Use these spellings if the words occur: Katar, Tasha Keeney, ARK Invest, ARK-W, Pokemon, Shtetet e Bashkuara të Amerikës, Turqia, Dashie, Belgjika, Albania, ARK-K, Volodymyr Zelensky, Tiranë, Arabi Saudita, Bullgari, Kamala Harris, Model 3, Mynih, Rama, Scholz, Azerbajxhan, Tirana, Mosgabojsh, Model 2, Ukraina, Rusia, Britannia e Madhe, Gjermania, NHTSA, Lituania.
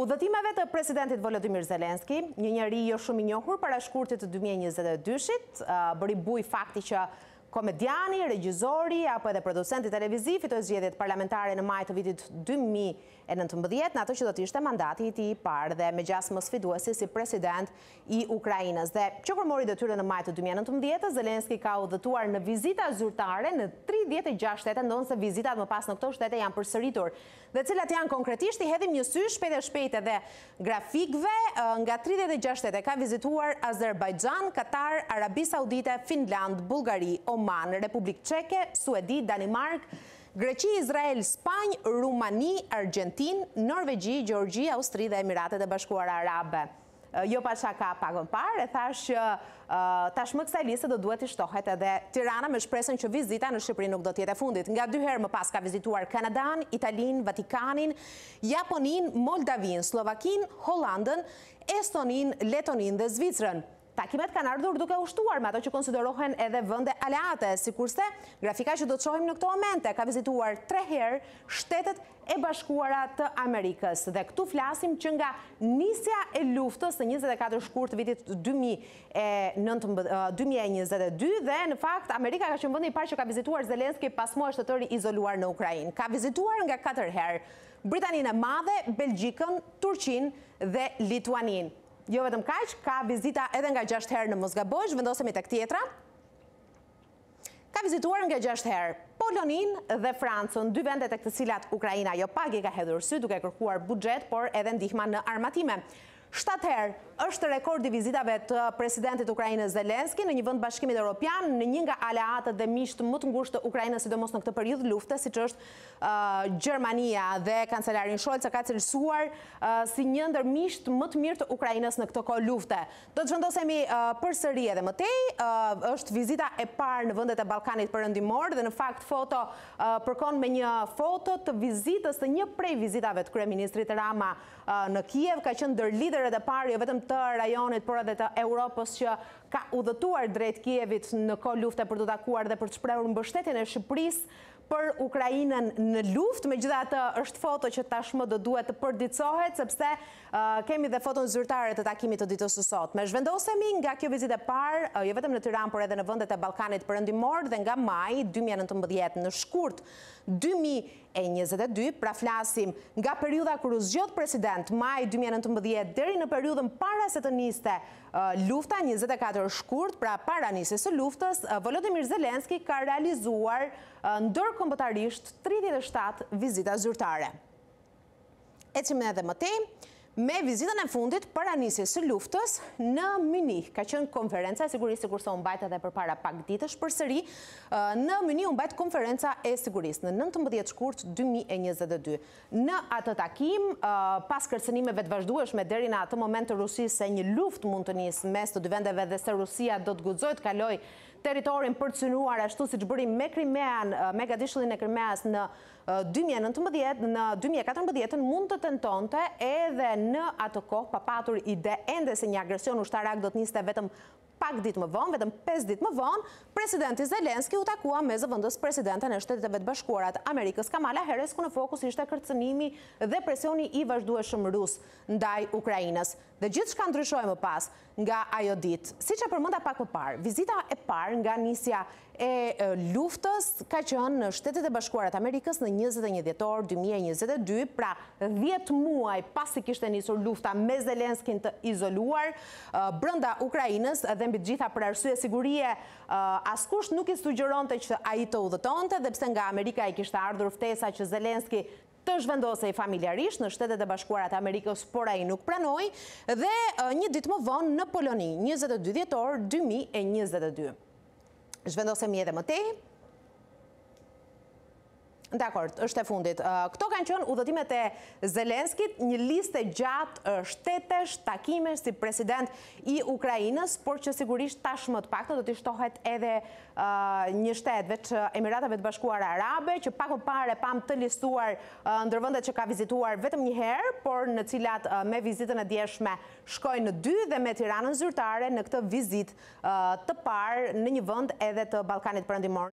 Udhëtimeve të presidentit Volodymyr Zelensky, një njeri jo shumë i njohur para shkurtit të 2022-shit, bëri buj fakti që komediani, regjizori apo edhe producenti televiziv fitoi zgjedhjet parlamentare në maj të vitit 2019, në atë që do të ishte mandati i tij i parë dhe me 16 fituesi si president i Ukrainës. Dhe që kur mori detyrën në maj të 2019, Zelensky ka udhëtuar në vizita zyrtare në 36 shtete, ndonse vizitat më pas në këto shtete janë përsëritur. Dhe cilat janë konkretisht i hedhim një sy shpejt edhe grafikëve. Nga 36 shtete ka vizituar Azerbajxhan, Katar, Arabi Saudita, Finland, Bullgari, Oman, Republikë Çeke, Suedi, Danimark, Greqi, Izrael, Spanjë, Rumani, Argjentinë, Norvegji, Gjeorgji, Austri dhe Emiratet e Bashkuara Arabe. Jo pa shaka pak më parë, e thash që tashmë kësaj liste do duhet i shtohet edhe Tirana me shpresën që vizita në Shqipëri nuk do të jetë e fundit. Nga dy herë më pas ka vizituar Kanadan, Italinë, Vatikanin, Japoninë, Moldavinë, Slovakinë, Hollandën, Estoninë, Letoninë dhe Zvicrën. Takimet kanë ardhur duke ushtuar me ato që konsiderohen edhe vende aleate, sikurse grafika që do të shohim në këtë moment ka vizituar 3 herë Shtetet e Bashkuara të Amerikës. Dhe këtu flasim që nga nisja e luftës në 24 shkurt të vitit 2022 dhe në fakt Amerika ka qenë vendi i parë që ka vizituar Zelensky pas muajsh të tëri izoluar në Ukrainë. Ka vizituar nga 4 herë Britaninë e Madhe, Belgjikën, Turqinë dhe Lituaninë. Jo vetëm kaq, ka vizita edhe nga 6 herë në Mosgabojsh, vendosemi tek tjetra. Ka vizituar nga 6 herë Poloninë dhe Francën, dy vende tek të cilat Ukraina jo pak i ka hedhur sy duke kërkuar buxhet, por edhe ndihma në armatime. 7 herë është rekordi vizitave të presidentit Ukrainës Zelensky në një vend Bashkimit Evropian, në një nga aleatët dhe miqtë më të ngushtë të Ukrainës, sidomos në këtë periudhë lufte, siç është Gjermania, dhe kancelarin Scholz ka cilësuar si një ndër miqtë më të mirë të Ukrainës në këtë kohë lufte. Do të vendosemi përsëri edhe më tej, është vizita e parë në vendet e Ballkanit Perëndimor dhe në fakt foto përkon me një foto të vizitës së një prej vizitave të kryeministrit Rama në Kiev, ka qenë ndër liderët e parë jo vetëm të rajonit, por edhe të Europës që ka udhëtuar drejt Kievit në kohë lufte për të takuar dhe për të shprehur mbështetjen e Shqipërisë për Ukrainën në luftë. Megjithatë, është foto që tashmë do duhet të përditësohet sepse kemi dhe foton zyrtare të takimit të ditës së sotme. Zhvendosemi nga kjo vizitë e parë jo vetëm në Tiranë, por edhe në vendet e Ballkanit Perëndimor dhe nga maji 2019 në shkurt 2022, pra flasim nga periudha kur u zgjodh president, maj 2019 deri në periudhën para se të niste lufta, 24 shkurt, pra para nisjes së luftës, Volodymyr Zelensky ka realizuar ndërkombëtarisht 37 vizita zyrtare. Ecim edhe më tej me vizitën e fundit para nisjes së luftës në Mynih. Ka qenë konferenca e sigurisë, sikurse u mbajt edhe përpara pak ditësh përsëri. Në Mynih u mbajt konferenca e sigurisë në 19 shkurt 2022. Në atë takim, pas kërcënimeve të vazhdueshme deri në atë moment të Rusisë se një luftë mund të nisë mes të dy vendeve dhe se Rusia do të guxojë të kalojë territorin për të synuar ashtu siç bëri me Crimean, me gadishëllin e Crimeas në 2019, në 2014 mund të tentonte edhe në atë kohë pa patur ide ende se një agresion ushtarak do të niste vetëm pak ditë më vonë, vetëm 5 ditë më vonë, presidenti Zelensky u takua me zëvendës presidenten e Shteteve të Bashkuara të Amerikës, Kamala Harris, ku në fokus ishte kërcënimi dhe presioni i vazhdueshëm rus ndaj Ukrainës. Dhe gjithçka ndryshoi më pas nga ajo ditë. Siç e përmenda pak më parë, vizita e parë nga nisja e luftës ka qenë në Shtetet e Bashkuara të Amerikës në 21 dhjetor 2022, pra 10 muaj pasi kishte nisur lufta me Zelenskyn të izoluar brenda Ukrainës dhe mbi të gjitha për arsye sigurie, askush nuk i sugjeronte që ai të udhëtonte, dhe pse nga Amerika i kishte ardhur ftesa që Zelensky të zhvendosej familjarisht në Shtetet e Bashkuara të Amerikës, por ai nuk pranoi, dhe një ditë më vonë në Poloni, 22 dhjetor 2022. Zhvendosemi edhe më tej. Dakord, është e fundit. Këto kanë qenë udhëtimet e Zelenskit, një listë gjatë shtetesh, takimesh si president i Ukrainës, por që sigurisht tashmë të paktën do t'i shtohet edhe një shtet veç Emirateve të Bashkuara Arabe, që pak më parë pam të listuar ndër vendet që ka vizituar vetëm një herë, por në cilat me vizitën e djeshme shkoi në dy dhe me Tiranën zyrtare në këtë vizitë të parë në një vend edhe të Ballkanit Perëndimor.